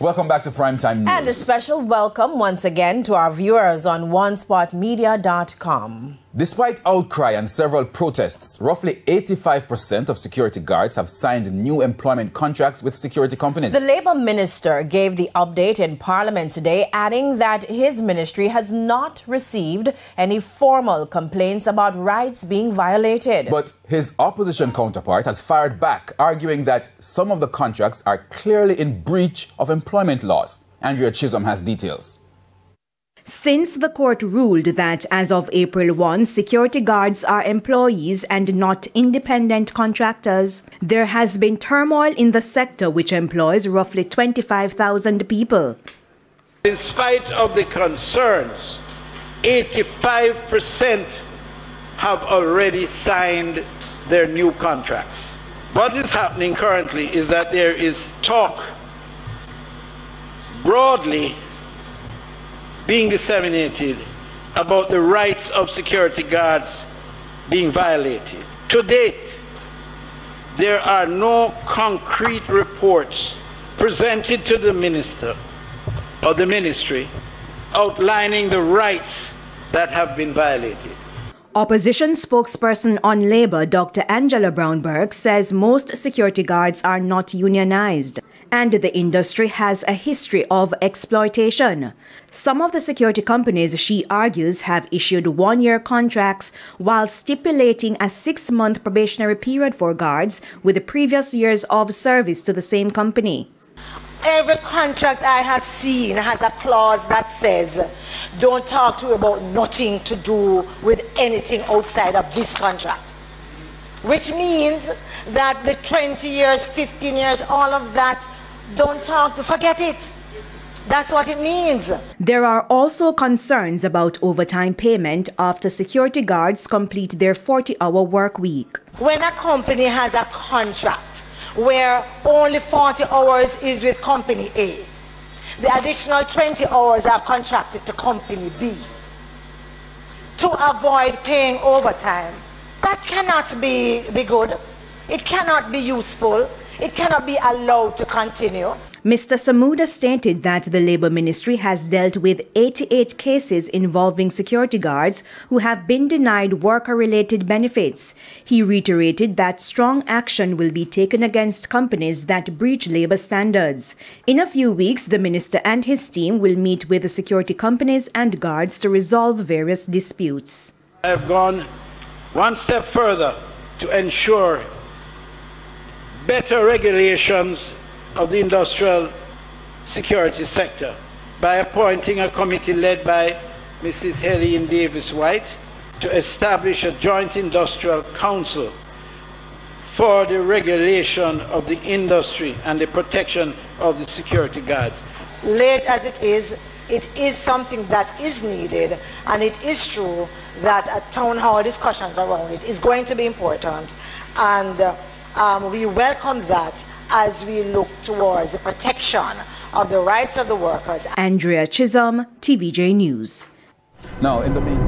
Welcome back to Primetime News. And a special welcome once again to our viewers on onespotmedia.com. Despite outcry and several protests, roughly 85% of security guards have signed new employment contracts with security companies. The Labour Minister gave the update in Parliament today, adding that his ministry has not received any formal complaints about rights being violated. But his opposition counterpart has fired back, arguing that some of the contracts are clearly in breach of employment laws. Andrea Chisholm has details. Since the court ruled that as of April 1, security guards are employees and not independent contractors, there has been turmoil in the sector, which employs roughly 25,000 people. In spite of the concerns, 85% have already signed their new contracts. What is happening currently is that there is talk broadly being disseminated about the rights of security guards being violated. To date, there are no concrete reports presented to the minister or the ministry outlining the rights that have been violated. Opposition spokesperson on Labour, Dr. Angela Brownberg, says most security guards are not unionized, and the industry has a history of exploitation. Some of the security companies, she argues, have issued one-year contracts while stipulating a 6-month probationary period for guards with the previous years of service to the same company. Every contract I have seen has a clause that says, don't talk to you about nothing to do with anything outside of this contract. Which means that the 20 years, 15 years, all of that, don't talk to, forget it. That's what it means. There are also concerns about overtime payment after security guards complete their 40-hour work week. When a company has a contract where only 40 hours is with company A, the additional 20 hours are contracted to company B to avoid paying overtime. That cannot be good. It cannot be useful. It cannot be allowed to continue. Mr. Samuda stated that the Labour Ministry has dealt with 88 cases involving security guards who have been denied worker-related benefits. He reiterated that strong action will be taken against companies that breach labour standards. In a few weeks, the minister and his team will meet with the security companies and guards to resolve various disputes. I have gone one step further to ensure better regulations of the industrial security sector by appointing a committee led by Mrs. Helene Davis White to establish a joint industrial council for the regulation of the industry and the protection of the security guards. Late as it is something that is needed, and it is true that a town hall discussions around it is going to be important, and we welcome that as we look towards the protection of the rights of the workers. Andrea Chisholm, TVJ News. Now, in the